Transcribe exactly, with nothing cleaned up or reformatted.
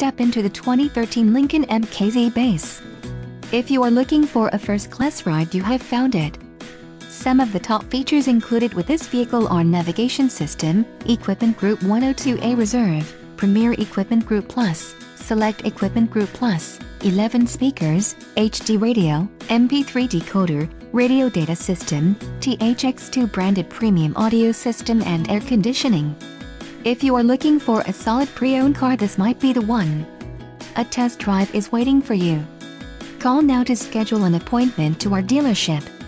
step into the twenty thirteen Lincoln M K Z base. If you are looking for a first-class ride, you have found it. Some of the top features included with this vehicle are navigation system, Equipment Group one oh two A Reserve, Premier Equipment Group Plus, Select Equipment Group Plus, eleven speakers, H D radio, M P three decoder, radio data system, T H X two branded premium audio system and air conditioning. If you are looking for a solid pre-owned car, this might be the one. A test drive is waiting for you. Call now to schedule an appointment to our dealership.